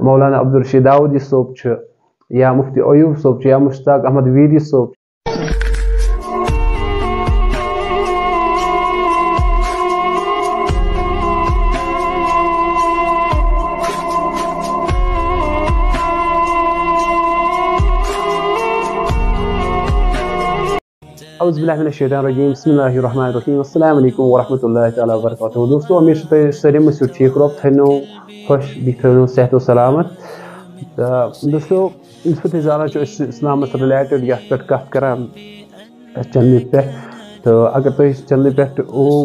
مولانا عبد الرشيد داودی صوب چه، یا مفتی ایوب صوب چه، یا مشتاق احمد ویری صوب. اعوذ باللہ من الشیطان الرجیم، بسم اللہ الرحمن الرحیم، السلام علیکم ورحمۃ اللہ تعالی وبرکاتہ. دوستو امید چھے سٲلِم ٲسِو ٹھیٖک روب تھٲینو خۄش بیٚیہِ تھٲینو صحت و سلامت. دوستو یِتھ پٲٹھۍ أسۍ زانان چھِ أسۍ چھِ اِسلامَس رِلیٹِڈ یَتھ پٮ۪ٹھ کَتھ کَران چَنلہِ پٮ۪ٹھ، تہٕ اگر تُہۍ چَنلہِ پٮ۪ٹھ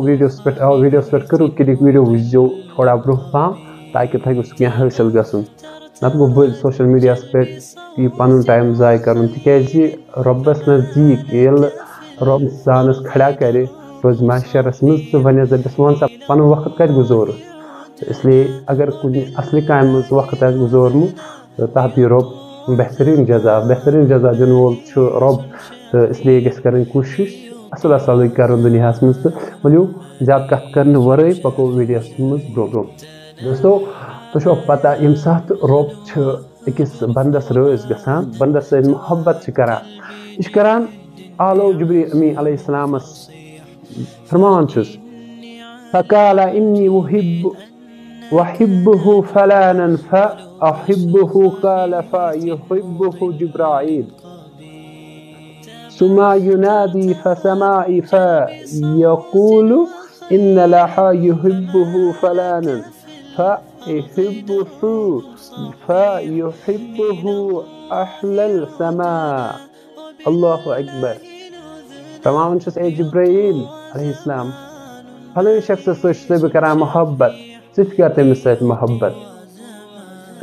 ویٖڈیوَس پٮ۪ٹھ کٔرِو کِلِک، ویٖڈیو وٕچھزیو تھوڑا برونٛہہ پَہَم تاکہِ تۄہہِ گوٚژھ کینٛہہ حٲصِل گژھُن، نَتہٕ گوٚو بٔلۍ سوشَل میٖڈیاہَس پٮ۪ٹھ یہِ پَنُن ٹایم ضایہِ کَرُن. تِکیازِ رۄبَس نزدیٖک ییٚلہِ رب انسانس کھڑا کرے روز معاشرس مز تو ونیس دپس ون سا پن وقت کت گزور. اس لیے اگر کُنہِ اصلہِ کامہِ منٛز وقت آسہِ گُزورمُت تہٕ تتھ دِیہِ رۄب بہتریٖن جزا دِنہٕ وول چھُ رۄب، تہٕ اس لیے گژھِ کرٕنۍ کوٗشِش اصل اصلٕے کرُن دُنیاہس منٛز. تہٕ ؤلِو زیادٕ کتھ کرنہٕ ورٲے پکو ویٖڈیوس منٛز برونٛہہ برونٛہہ. دوستو تۄہہِ چھو پتہ ییٚمہِ ساتہٕ رۄب چھُ أکِس بندس رٲضۍ گژھان، بندس سۭتۍ محبت چھِ کران، یہِ چھِ کران آلو جبری امی علیہ السلام فرمان چھُس فقال انی وحبه فلا ننفع احبه قال فیحبه جبرائیل ثم ینادی فسمائی فیقول ان لا یحبه فلا ننفع فیحبه احل السماء. اللہ اکبر. فرمان چھُس اے جبرائیل علیہ السلام فلٲنۍ شخصس سۭتۍ چھُسے بہٕ کران محبت، ژٕ تہِ کر تٔمِس سۭتۍ محبت.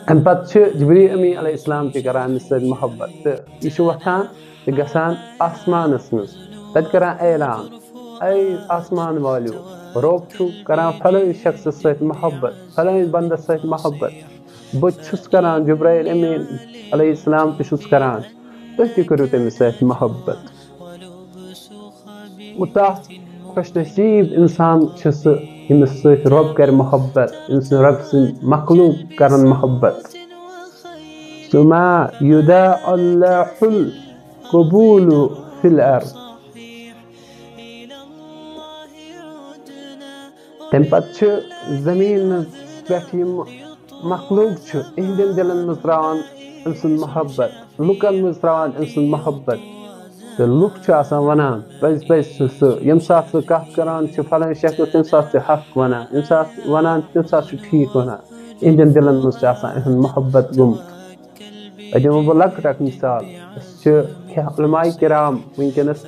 اَمہِ پتہٕ چھِ جبرائیل امی علیہ السلام تہِ کران أمِس سۭتۍ محبت، تہٕ یہِ چھُ وۄتھان تہٕ گژھان آسمانس منٛز، تتہِ کران اعلان اے آسمان والیو رۄب چھُ کران فلٲنۍ شخصس سۭتۍ محبت، فلٲنۍ بندس سۭتۍ محبت. بہٕ تہِ چھُس کران، جبرائیل امی علیہ السلام تہِ چھُس کران، تُہۍ تہِ کٔرِو تٔمِس سۭتۍ محبت. تَتھ خۄش نصیٖب اِنسان چھُ سُہ ییٚمِس سۭتۍ رۄب کرِ محبت، ییٚمِس سۭتۍ رۄب سٕنٛدۍ مخلوٗق کرن محبت. سُما یُدا اللہ القبول فی الارض. تَمہِ پتہٕ چھِ زٔمیٖنَس پٮ۪ٹھ یِم مخلوٗق چھِ یِہنٛدٮ۪ن دِلن منٛز تراوان أمۍ سُنٛد محبت، لُکن منٛز تراوان أمۍ سُنٛد محبت. تہٕ لُکھ چھِ آسان وَنان پٔزۍ پٔزۍ چھُ سُہ ییٚمہِ ساتہٕ سُہ کَتھ کران چھِ فلٲنۍ شخص تَمہِ ساتہٕ چھُ حق وَنان، ییٚمہِ ساتہٕ وَنان تَمہِ ساتہٕ چھُ ٹھیٖک وَنان. یِہنٛدٮ۪ن دِلن منٛز چھُ آسان یِہُنٛد محبت گوٚمُت. تۄہہِ دِمو بہٕ لۄکٕٹ اکھ مِثال. أسۍ چھِ کینٛہہ علماے کِرام وٕنکیٚنس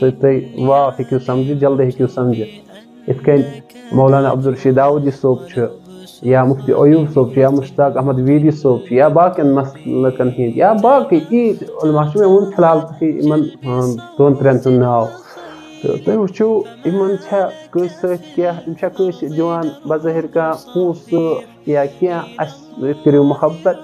سۭتۍ تُہۍ واو ہیٚکِو سمجِتھ، جلدی ہیٚکِو سمجِتھ. یِتھ کٔنۍ مولانا عبدالرشیٖد داودی صٲب چھُ، یا مفتی ایوب صٲب چھُ، یا مشتاق احمد ویری صٲب چھُ، یا باقین مسلکن ہٕنٛدۍ، یا باقٕے ییٖتۍ علما چھِ. مےٚ ووٚن فِلحال تُہۍ یِمن دۄن ترٛٮ۪ن ہُنٛد ناو، تہٕ تُہۍ وٕچھِو یِمن چھا کٲنٛسہِ سۭتۍ کیٛاہ یِم چھا کٲنٛسہِ دِوان بظٲہِر کانٛہہ پونٛسہٕ یا کینٛہہ اَسہِ کٔرِو محبت،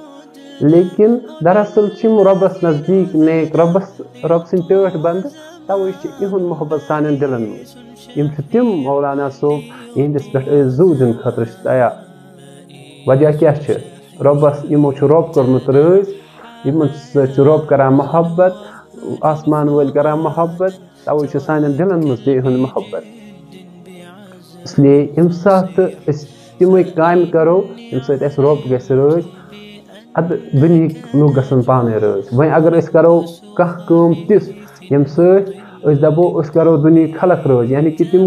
لیکِن دراصل چھِ یِم رۄبس نزدیٖک نیک رۄب سٕنٛدۍ ٹٲٹھۍ بنٛدٕ، تَوَے چھِ یِہُنٛد محبت سانٮ۪ن دِلن منٛز. یِم چھِ تِم مولانا صٲب یِہنٛدِس پٮ۪ٹھ أسۍ زُو دِنہٕ خٲطرٕ چھِ تیار. وجہ کیٛاہ چھِ؟ رۄبس یِمو چھُ رۄب کوٚرمُت رٲضۍ، یِمن سۭتۍ چھُ رۄب کران محبت، آسمان وٲلۍ کران محبت، تَوَے چھُ سانٮ۪ن دِلن منٛز تہِ یِہُنٛد محبت. اس لیے ییٚمہِ ساتہٕ أسۍ تِمے کامہِ کرو ییٚمہِ سۭتۍ اَسہِ رۄب گژھِ رٲضۍ، اَدٕ دُنہِکۍ لُکھ گژھن پانے رٲضۍ. وۄنۍ اگر أسۍ کرو کانٛہہ کٲم تِژھ ییٚمہِ سۭتۍ أسۍ دپو أسۍ کرو دُنہِکۍ خلق رٲضۍ، یعنی کہِ تِم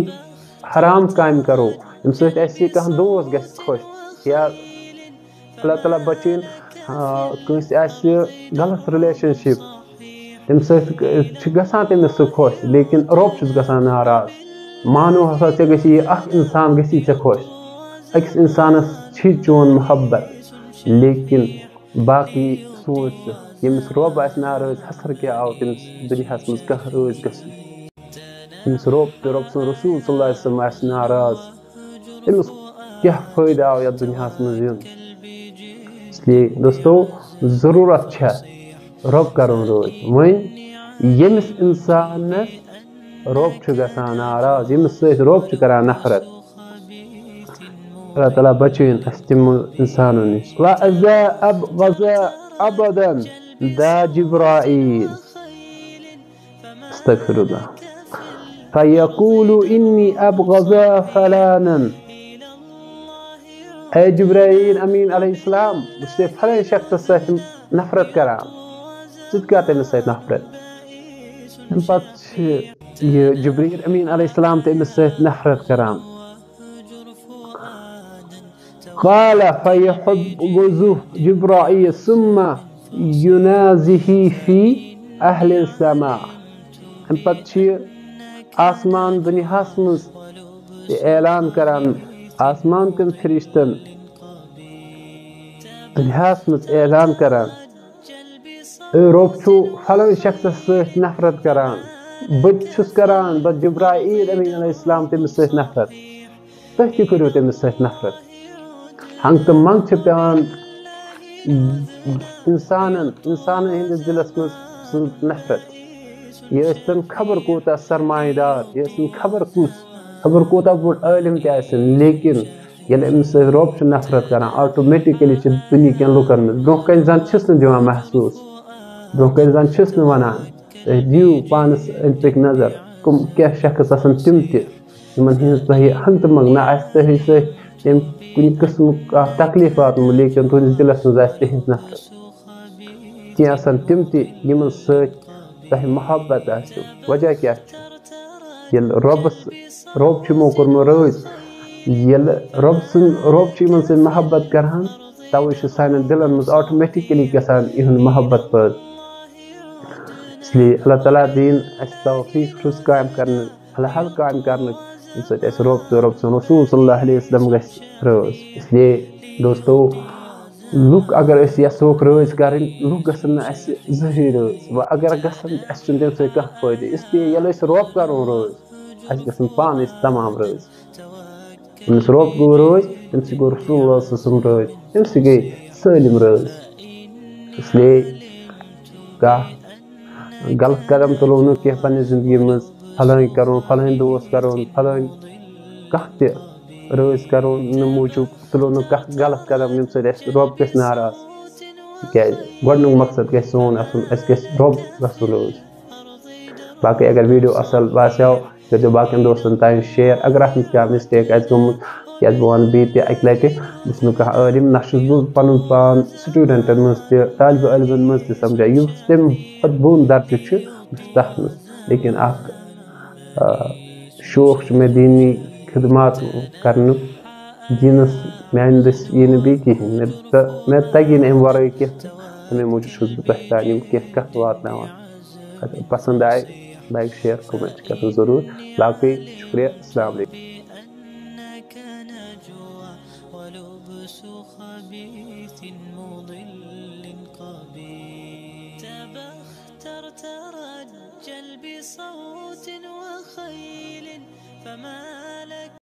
حرام کامہِ کرو ییٚمہِ سۭتۍ اَسہِ کانٛہہ دوس گژھِ خۄش، یا اللہ تعالیٰ بچٲیِن کٲنٛسہِ آسہِ غلط رِلیشن شِپ تَمہِ سۭتۍ چھُ گژھان تٔمِس سُہ خۄش، لیکِن رۄب چھُس گژھان ناراض. مانو ہسا ژےٚ گژھی یہِ اکھ اِنسان گژھی ژےٚ خۄش، أکِس اِنسانس چھُے چون محبت، لیکِن باقٕے سونٛچ ژٕ ییٚمِس رۄب آسہِ ناراض حسر کیٛاہ آو تٔمِس دُنیاہس منٛز کانٛہہ رٲضۍ گژھُن. ییٚمِس رۄب تہٕ رۄب سُنٛد رسول صلی اللہ علیہ وسلم آسہِ ناراض تٔمِس کیٛاہ فٲیدٕ آو یَتھ دُنیاہَس منٛز یُن. اس لیے دوستو ضروٗرت چھےٚ رۄب کَرُن رٲضۍ. وۄنۍ ییٚمِس اِنسانَس رۄب چھُ گژھان ناراض، ییٚمِس سۭتۍ رۄب چھُ کران نفرت، الله تعالی بچین استم انسانونی لا ابغض ابدا دا جبرائیل استغفر الله فيقول إني أبغض فلانا أي جبرائيل أمين عليه السلام مستفحلة شخص السيد نفرت كرام صدقاتين السيد نفرت جبرائيل أمين عليه السلام تأم السيد نفرت كرام قال فيحبغضه جبرائيل ثم ينازه في أهل السماء آسمان دنیاس مز اعلان کران آسمان کن فرشتن دنیاس مز اعلان کران روبچو فلان شخص سخت نفرت کران بچوس کران بد جبرائیل امین علیہ السلام تم سخت نفرت تحقیق کرو تم سخت نفرت ہنگ تم منگ چھ پیان انسانن ہندس دلس مز نفرت يسن خبر كوتا سرماي دار يسن خبر كوتا بود علم تاسن لكن يل امس روبش نفرت كران اوتوماتيكلي چ دنيا كن لوكن برو كن زان چھسن ديوا محسوس برو كن زان چھسن ونان ديو پانس انتك نظر كم كيا شخص اسن تمتي من هي صحيح انت مغنا است هي سي تم كن قسم تکلیفات لیکن تو دلس زاسته نفرت كيا اسن تمتي يمن سچ تحي محبت آسو وجہ کیا چھو یل رب چی مو کرمو روز یل رب چی من سے محبت کران تاویش سائن دلن مز آٹومیٹیکلی کسان ایہن محبت پر اس لئے اللہ تعالیٰ دین اس توفیق رس قائم کرنے اللہ حل قائم کرنے اس رب سے رسول صلی اللہ علیہ وسلم گش روز اس لئے دوستو لوك اگر اس يسوك روز كارين لوك غسن اس زهي روز و اگر غسن اس چندم سے کہ فائدہ اس لیے یہ اس روپ کرو روز اس غسن پان اس تمام روز ان روپ گو روز تم سے گو رسول اللہ صلی اللہ علیہ وسلم روز تم سے گئی سالم روز اس لیے کا غلط قدم تلونو کہ پن زندگی میں فلاں کرو فلاں دوست کرو فلاں کہتے روز کرو نموجود تلونو غلط قدم یم سۭتۍ اَسہِ رۄب گژھِ ناراض تِکیٛازِ گۄڈٕنیُک مقصد گژھِ سون آسُن اَسہِ گژھِ رۄب گژھُن روز باقٕے اگر ویٖڈیو اَصٕل باسیو کٔرۍزیو باقیَن دوستَن تانۍ شِیر اگر اَتھ منٛز کانٛہہ مِسٹیک آسہِ گوٚمُت کیٛازِ بہٕ وَنہٕ بیٚیہِ تہِ اَکہِ لَٹہِ بہٕ چھُس نہٕ کانٛہہ عٲلِم نہ چھُس بہٕ پَنُن پان سٹوٗڈَنٹَن منٛز تہِ طالبہٕ علمَن منٛز تہِ سَمجھان یُس تَمہِ پَتہٕ بۄن درجہٕ چھُ بہٕ چھُس تَتھ منٛز لیکِن اَکھ شوق چھُ مےٚ دیٖنی خدمات کَرنُک دینس میانہِ دٔسۍ یی نہٕ بیٚیہِ کِہیٖنۍ مےٚ تَگہِ نہٕ اَمہِ وَرٲے کینٛہہ تَمے موٗجوٗب چھُس بہٕ تۄہہِ تانۍ یِم کینٛہہ کَتھٕ واتناوان اگر پَسنٛد آے لایک شِیر کومٮ۪نٛٹ چھِ کَرُن ضٔروٗر باقٕے شُکریہ اَسلام علیکُم